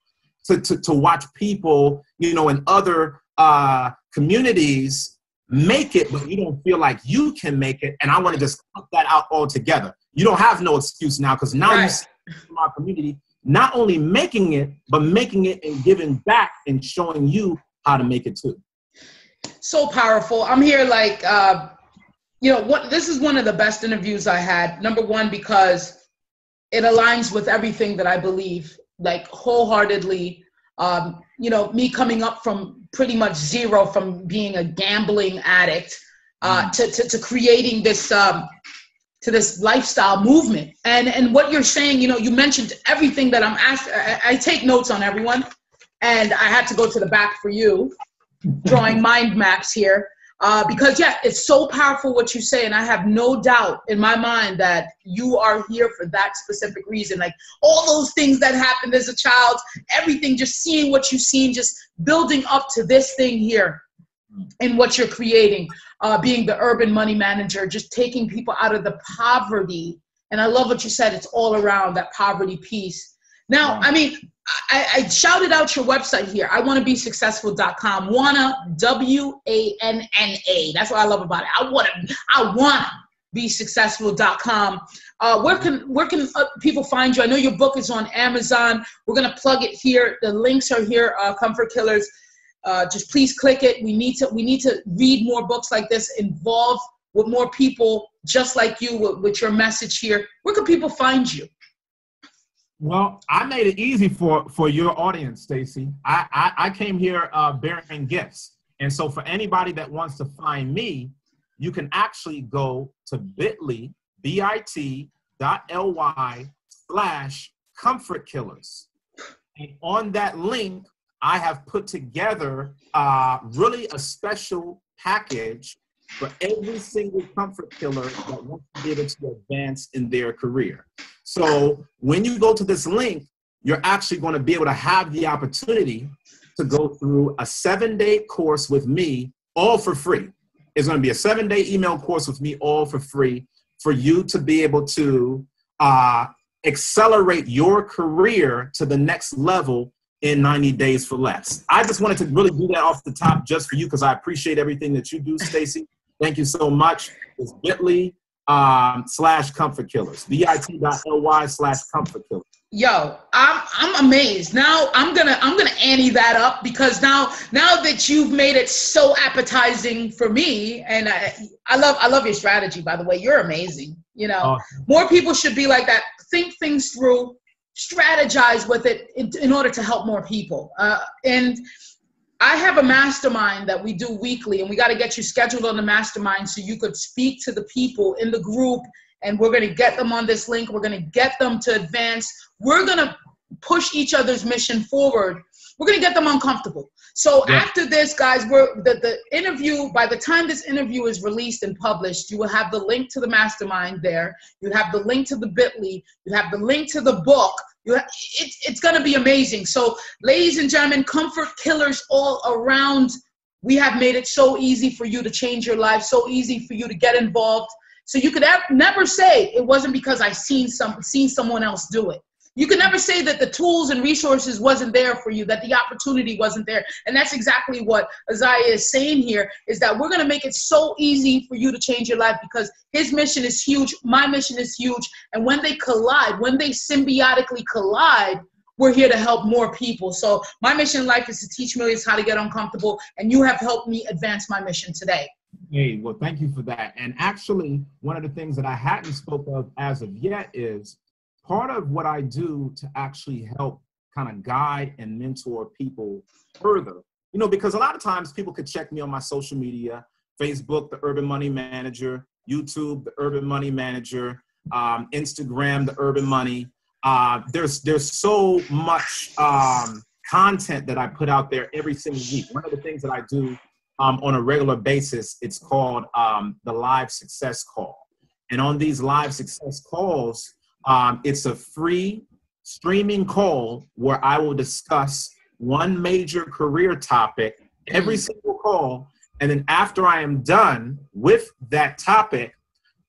to to, to watch people, you know, in other uh communities make it, but you don't feel like you can make it, and I want to just cut that out altogether. You don't have no excuse now, because now right. you see from our community not only making it, but making it and giving back and showing you how to make it too. So powerful. I'm here like uh you know what, this is one of the best interviews I had, number one, because it aligns with everything that I believe, like wholeheartedly. Um, you know, me coming up from pretty much zero, from being a gambling addict uh, to, to, to creating this, um, to this lifestyle movement. And, and what you're saying, you know, you mentioned everything that I'm asked. I, I take notes on everyone, and I had to go to the back for you, drawing mind maps here. Uh, because, yeah, it's so powerful what you say, and I have no doubt in my mind that you are here for that specific reason. Like, all those things that happened as a child, everything, just seeing what you've seen, just building up to this thing here and what you're creating, uh, being the urban money manager, just taking people out of the poverty. And I love what you said. It's all around that poverty piece. Now, I mean, I, I shouted out your website here. I wanna be successful dot com. Wanna, W A N N A. That's what I love about it. I wanna, I wanna be successful dot com. Uh, where can, where can uh, people find you? I know your book is on Amazon. We're gonna plug it here. The links are here. Uh, Comfort Killers. Uh, just please click it. We need to, we need to read more books like this. Involve with more people just like you with, with your message here. Where can people find you? Well, I made it easy for, for your audience, Stacey. I, I, I came here uh, bearing gifts. And so for anybody that wants to find me, you can actually go to bit.ly, bit.ly slash comfort killers. And on that link, I have put together uh, really a special package for every single comfort killer that wants to be able to advance in their career. So when you go to this link, you're actually going to be able to have the opportunity to go through a seven-day course with me, all for free. It's going to be a seven-day email course with me, all for free, for you to be able to uh, accelerate your career to the next level in ninety days for less. I just wanted to really do that off the top just for you, because I appreciate everything that you do, Stacey. Thank you so much. It's bit.ly um, slash comfort killers. bit.ly slash comfort killers. Yo, I'm I'm amazed. Now I'm gonna I'm gonna ante that up, because now now that you've made it so appetizing for me, and I I love I love your strategy, by the way. You're amazing. You know, awesome. More people should be like that. Think things through, strategize with it in, in order to help more people. Uh, and I have a mastermind that we do weekly, and we got to get you scheduled on the mastermind so you could speak to the people in the group, and we're going to get them on this link. We're going to get them to advance. We're going to push each other's mission forward. We're going to get them uncomfortable. So yeah. After this, guys, we're the, the interview, by the time this interview is released and published, you will have the link to the mastermind there. You have the link to the bit.ly. You have the link to the book. You have, it, it's going to be amazing. So, ladies and gentlemen, comfort killers all around. We have made it so easy for you to change your life, so easy for you to get involved. So you could have, never say it wasn't because I seen some seen someone else do it. You could never say that the tools and resources wasn't there for you, that the opportunity wasn't there. And that's exactly what Uzziah is saying here, is that we're going to make it so easy for you to change your life, because his mission is huge. My mission is huge. And when they collide, when they symbiotically collide, we're here to help more people. So my mission in life is to teach millions how to get uncomfortable, and you have helped me advance my mission today. Hey, well, thank you for that. And actually, one of the things that I hadn't spoke of as of yet is part of what I do to actually help kind of guide and mentor people further. You know, because a lot of times people could check me on my social media, Facebook, the Urban Money Manager, YouTube, the Urban Money Manager, um, Instagram, the Urban Money. Uh, there's, there's so much um, content that I put out there every single week. One of the things that I do um, on a regular basis, it's called um, the Live Success Call. And on these Live Success Calls, um, it's a free streaming call where I will discuss one major career topic every single call. And then after I am done with that topic,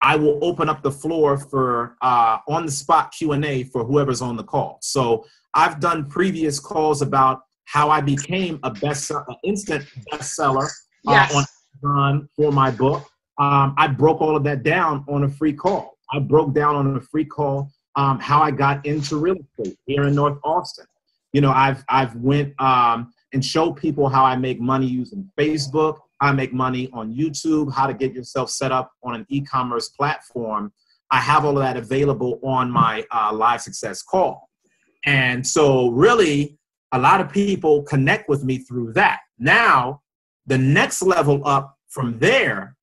I will open up the floor for uh, on-the-spot Q and A for whoever's on the call. So I've done previous calls about how I became a best, uh, instant bestseller uh, yes. on Amazon for my book. Um, I broke all of that down on a free call. I broke down on a free call um, how I got into real estate here in North Austin. You know, I've I've went um, and show people how I make money using Facebook. I make money on YouTube, how to get yourself set up on an e-commerce platform. I have all of that available on my uh, Live Success Call. And so really, a lot of people connect with me through that. Now, the next level up from there,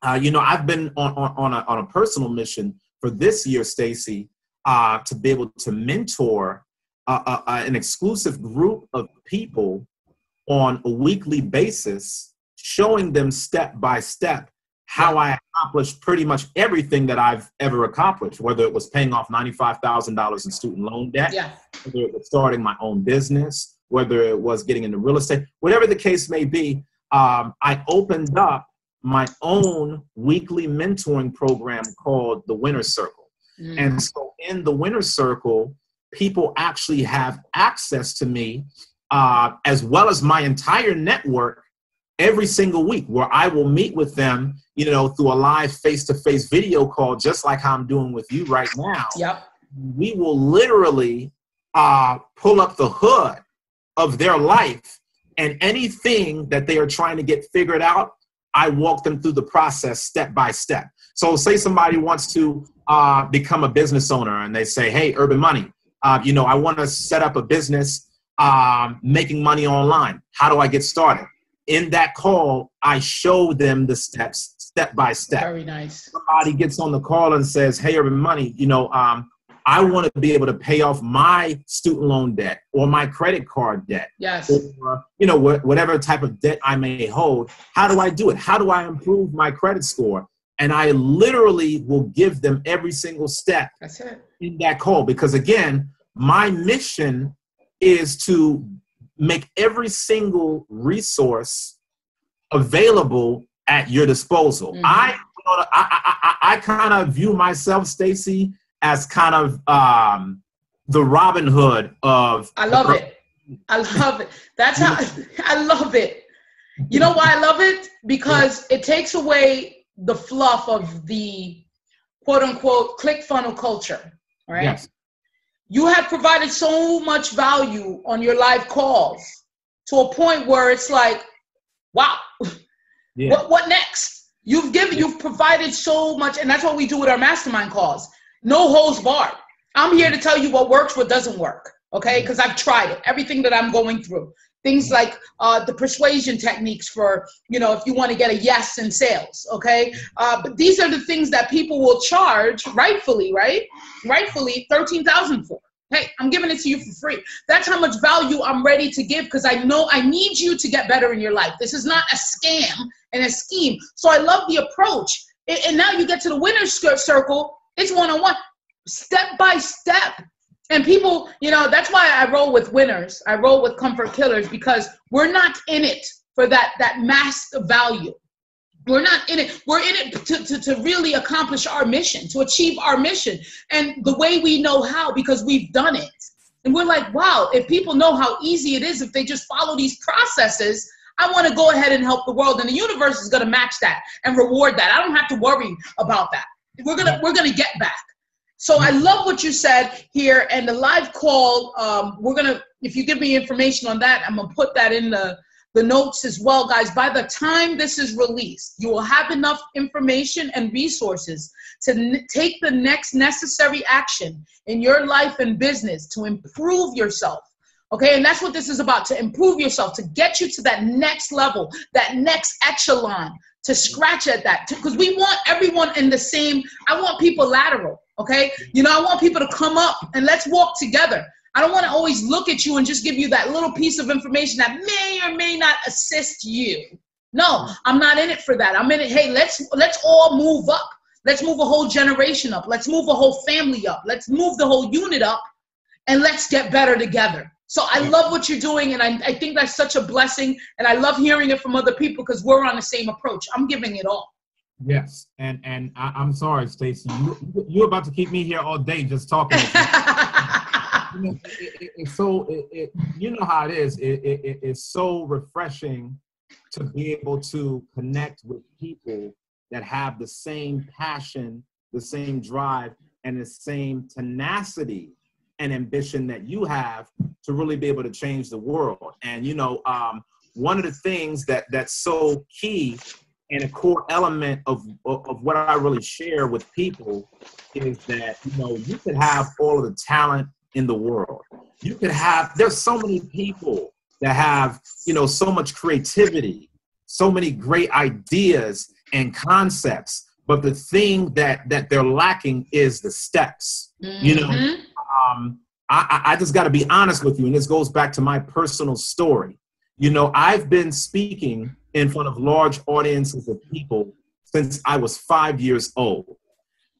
uh, you know, I've been on, on, on, a, on a personal mission for this year, Stacey, uh, to be able to mentor uh, uh, uh, an exclusive group of people on a weekly basis, showing them step by step how I accomplished pretty much everything that I've ever accomplished, whether it was paying off ninety-five thousand dollars in student loan debt, yeah. whether it was starting my own business, whether it was getting into real estate, whatever the case may be. Um, I opened up my own weekly mentoring program called the Winter Circle. Mm. And so in the Winter Circle, people actually have access to me uh, as well as my entire network every single week, where I will meet with them, you know, through a live face-to-face video call, just like how I'm doing with you right now. Yep. We will literally uh, pull up the hood of their life, and anything that they are trying to get figured out, I walk them through the process step by step. So say somebody wants to uh, become a business owner, and they say, hey, Urban Money, uh, you know, I want to set up a business um, making money online. How do I get started? In that call, I show them the steps, step by step. Very nice. Somebody gets on the call and says, hey, Urban Money, you know, um, I want to be able to pay off my student loan debt or my credit card debt. Yes. Or, you know, wh- whatever type of debt I may hold. How do I do it? How do I improve my credit score? And I literally will give them every single step That's it. in that call. Because, again, my mission is to make every single resource available at your disposal. Mm-hmm. I, I, I, I kind of view myself, Stacey, as kind of um, the Robin Hood of. I love it. I love it. That's how I love it. You know why I love it? Because it takes away the fluff of the quote unquote click funnel culture. Right. Yes. You have provided so much value on your live calls to a point where it's like, wow, yeah. what, what next? You've given, yeah. you've provided so much. And that's what we do with our mastermind calls. No holds barred. I'm here to tell you what works, what doesn't work. Okay. Because I've tried it. Everything that I'm going through, things like uh, the persuasion techniques for, you know, if you want to get a yes in sales. Okay. Uh, but these are the things that people will charge rightfully, right? Rightfully thirteen thousand dollars for. Hey, I'm giving it to you for free. That's how much value I'm ready to give, because I know I need you to get better in your life. This is not a scam and a scheme. So I love the approach. And now you get to the winner's circle. It's one-on-one, step by step. And people, you know, that's why I roll with winners. I roll with comfort killers, because we're not in it for that, that mass value. We're not in it. We're in it to, to, to really accomplish our mission, to achieve our mission. And the way we know how, because we've done it. And we're like, wow, if people know how easy it is, if they just follow these processes, I want to go ahead and help the world. And the universe is going to match that and reward that. I don't have to worry about that. We're going to, we're going to get back. So I love what you said here, and the live call, um, we're going to, if you give me information on that, I'm going to put that in the, the notes as well, guys. By the time this is released, you will have enough information and resources to n- take the next necessary action in your life and business to improve yourself. Okay, and that's what this is about, to improve yourself, to get you to that next level, that next echelon, to scratch at that. Because we want everyone in the same, I want people lateral, okay? You know, I want people to come up and let's walk together. I don't want to always look at you and just give you that little piece of information that may or may not assist you. No, I'm not in it for that. I'm in it, hey, let's let's all move up. Let's move a whole generation up. Let's move a whole family up. Let's move the whole unit up, and let's get better together. So I love what you're doing, and I, I think that's such a blessing, and I love hearing it from other people because we're on the same approach. I'm giving it all. Yes, and and I, I'm sorry, Stacey, you, you're about to keep me here all day just talking. You know, it, it, it's so it, it, you know how it is. It, it, it, it's so refreshing to be able to connect with people that have the same passion, the same drive, and the same tenacity and ambition that you have to really be able to change the world. And, you know, um, one of the things that that's so key and a core element of, of, of what I really share with people is that, you know, you could have all of the talent in the world. You could have, there's so many people that have, you know, so much creativity, so many great ideas and concepts, but the thing that, that they're lacking is the steps, mm-hmm. you know? Um, I, I just got to be honest with you, and this goes back to my personal story. You know, I've been speaking in front of large audiences of people since I was five years old.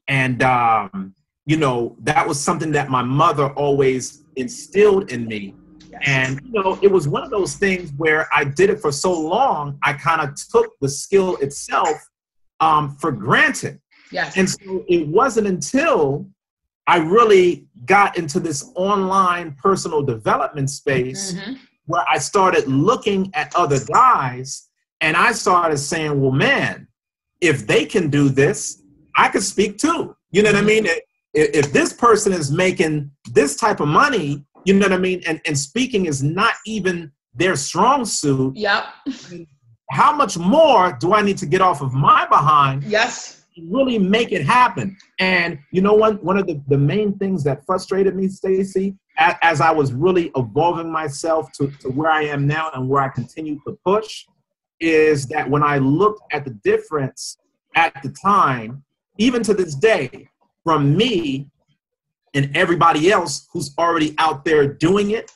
And, um, you know, that was something that my mother always instilled in me. And, you know, it was one of those things where I did it for so long, I kind of took the skill itself um, for granted. Yes. And so it wasn't until I really got into this online personal development space mm-hmm. where I started looking at other guys, and I started saying, well, man, if they can do this, I could speak too. You know mm-hmm. what I mean? If, if this person is making this type of money, you know what I mean? And, and speaking is not even their strong suit. Yep. How much more do I need to get off of my behind? Yes. Really make it happen. And you know what, one of the, the main things that frustrated me, Stacey, as, as I was really evolving myself to, to where I am now and where I continue to push, is that when I looked at the difference at the time, even to this day, from me and everybody else who's already out there doing it,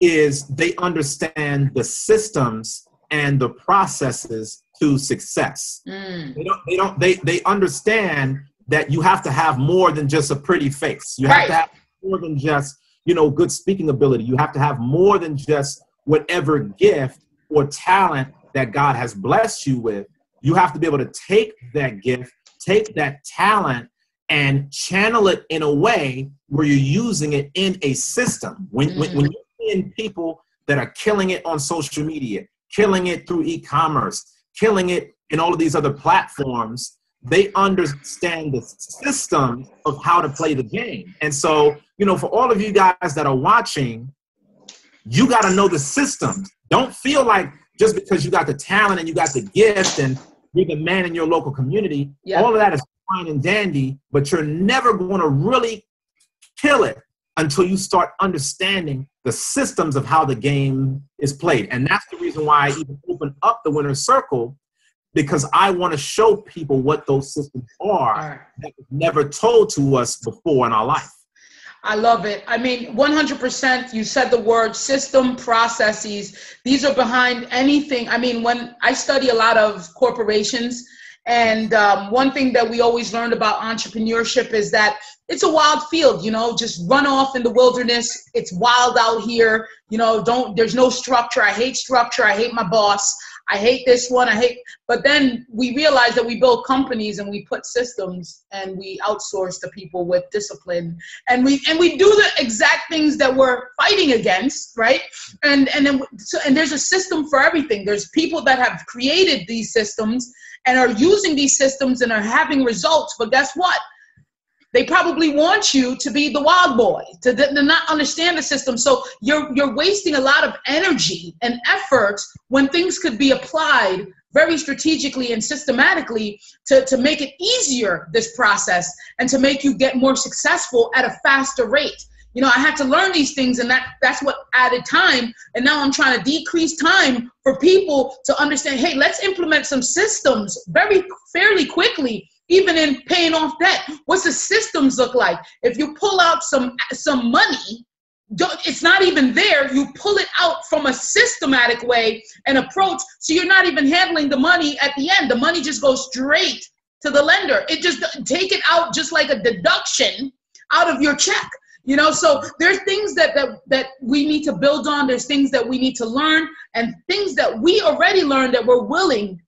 is they understand the systems and the processes to success. Mm. They don't, they don't, they, they understand that you have to have more than just a pretty face. You right. have to have more than just, you know, good speaking ability. You have to have more than just whatever gift or talent that God has blessed you with. You have to be able to take that gift, take that talent, and channel it in a way where you're using it in a system. When, mm. when, when you're seeing people that are killing it on social media, killing it through e-commerce, killing it in all of these other platforms, they understand the system of how to play the game. And so, you know, for all of you guys that are watching, you got to know the system. Don't feel like just because you got the talent and you got the gift and you're the man in your local community, yeah. all of that is fine and dandy, but you're never going to really kill it until you start understanding the systems of how the game is played. And that's the reason why I even opened up the Winter Circle, because I want to show people what those systems are right. that was never told to us before in our life. I love it. I mean, one hundred percent, you said the word system, processes. These are behind anything. I mean, when I study a lot of corporations, and um, one thing that we always learned about entrepreneurship is that it's a wild field, you know, just run off in the wilderness. It's wild out here. You know, don't, there's no structure. I hate structure. I hate my boss. I hate this one. I hate, but then we realize that we build companies and we put systems and we outsource to people with discipline, and we, and we do the exact things that we're fighting against. Right. And, and then, so, and there's a system for everything. There's people that have created these systems and are using these systems and are having results, but guess what? They probably want you to be the wild boy, to, to not understand the system. So you're, you're wasting a lot of energy and effort when things could be applied very strategically and systematically to, to make it easier, this process, and to make you get more successful at a faster rate. You know, I had to learn these things, and that, that's what added time. And now I'm trying to decrease time for people to understand, hey, let's implement some systems very fairly quickly, even in paying off debt. What's the systems look like? If you pull out some, some money, don't, it's not even there. You pull it out from a systematic way and approach. So you're not even handling the money at the end. The money just goes straight to the lender. It just take it out just like a deduction out of your check. You know, so there's things that, that, that we need to build on. There's things that we need to learn, and things that we already learned that we're willing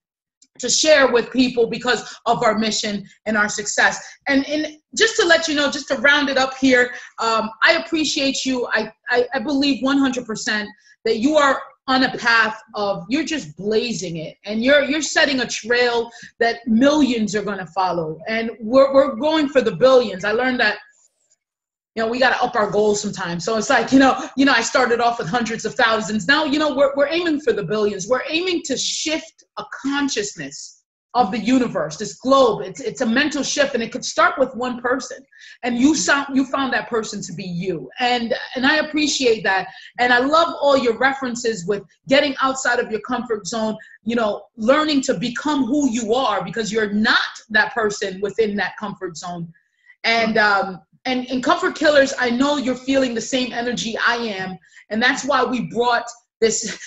to share with people because of our mission and our success. And, and just to let you know, just to round it up here, um, I appreciate you. I, I, I believe one hundred percent that you are on a path of, you're just blazing it, and you're you're setting a trail that millions are going to follow. And we're, we're going for the billions. I learned that, you know, we got to up our goals sometimes. So it's like, you know, you know, I started off with hundreds of thousands. Now, you know, we're, we're aiming for the billions. We're aiming to shift a consciousness of the universe, this globe. It's, it's a mental shift, and it could start with one person. And you sound, you found that person to be you. And, and I appreciate that. And I love all your references with getting outside of your comfort zone, you know, learning to become who you are, because you're not that person within that comfort zone. And, um, And, and Comfort Killers, I know you're feeling the same energy I am, and that's why we brought this,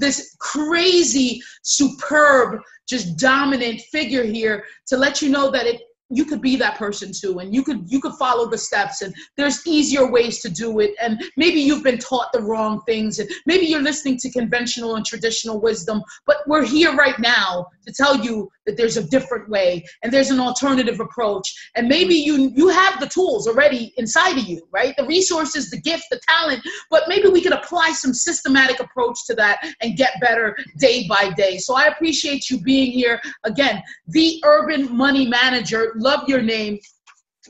this crazy, superb, just dominant figure here to let you know that it, you could be that person too, and you could, you could follow the steps, and there's easier ways to do it, and maybe you've been taught the wrong things, and maybe you're listening to conventional and traditional wisdom, but we're here right now to tell you that there's a different way, and there's an alternative approach, and maybe you, you have the tools already inside of you, right? The resources, the gift, the talent, but maybe we could apply some systematic approach to that and get better day by day. So I appreciate you being here. Again, the Urban Money Manager. Love your name,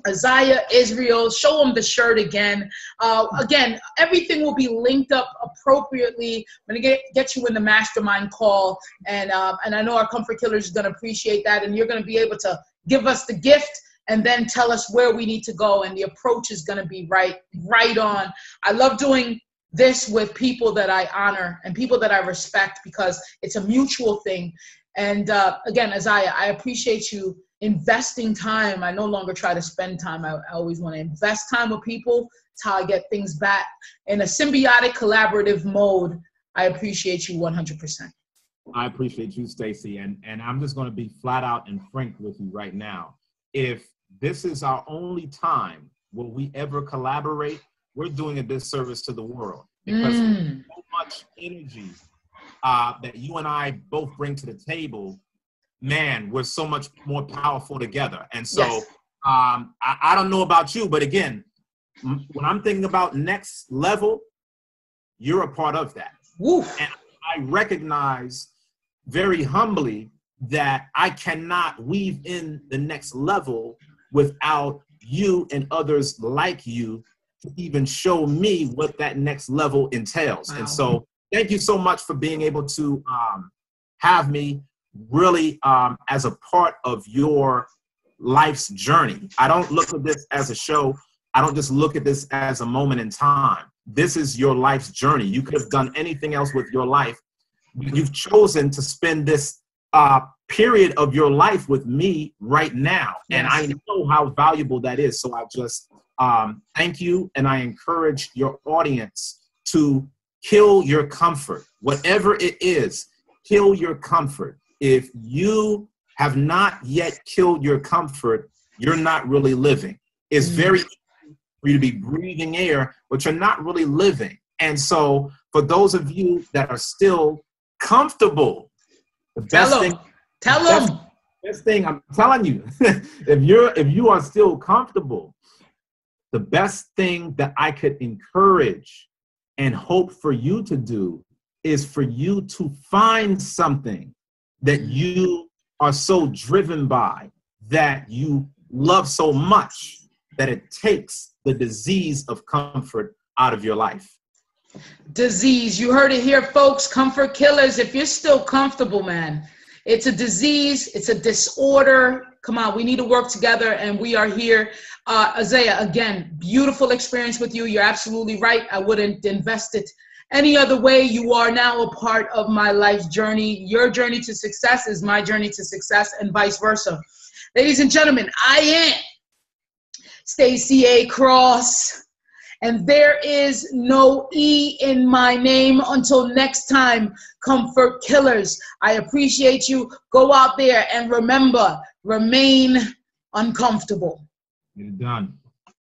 Uzziah Israel. Show them the shirt again. Uh, again, everything will be linked up appropriately. I'm going to get, get you in the mastermind call. And, uh, and I know our Comfort Killers is going to appreciate that. And you're going to be able to give us the gift and then tell us where we need to go. And the approach is going to be right, right on. I love doing this with people that I honor and people that I respect, because it's a mutual thing. And uh, again, Uzziah, I appreciate you investing time. I no longer try to spend time. I, I always want to invest time with people. It's how I get things back in a symbiotic, collaborative mode. I appreciate you one hundred percent. I appreciate you, Stacey. And, and I'm just going to be flat out and frank with you right now. If this is our only time will we ever collaborate, we're doing a disservice to the world, because mm. so much energy uh, that you and I both bring to the table, man, we're so much more powerful together. And so yes. um, I, I don't know about you, but again, m when I'm thinking about next level, you're a part of that. Woo. And I recognize very humbly that I cannot weave in the next level without you and others like you to even show me what that next level entails. Wow. And so thank you so much for being able to um, have me really um, as a part of your life's journey. I don't look at this as a show. I don't just look at this as a moment in time. This is your life's journey. You could have done anything else with your life. You've chosen to spend this uh, period of your life with me right now. And I know how valuable that is. So I just um, thank you. And I encourage your audience to kill your comfort. Whatever it is, kill your comfort. If you have not yet killed your comfort, you're not really living. It's very easy for you to be breathing air, but you're not really living. And so for those of you that are still comfortable, the best thing, tell them. Best thing I'm telling you, if you're if you are still comfortable, the best thing that I could encourage and hope for you to do is for you to find something that you are so driven by, that you love so much, that it takes the disease of comfort out of your life. Disease. You heard it here, folks. Comfort killers. If you're still comfortable, man, it's a disease. It's a disorder. Come on, we need to work together, and we are here. Uh, Uzziah, again, beautiful experience with you. You're absolutely right. I wouldn't invest it any other way. You are now a part of my life journey. Your journey to success is my journey to success, and vice versa. Ladies and gentlemen, I am Stacey A. Cross, and there is no E in my name. Until next time, Comfort Killers, I appreciate you. Go out there and remember, remain uncomfortable. You're done.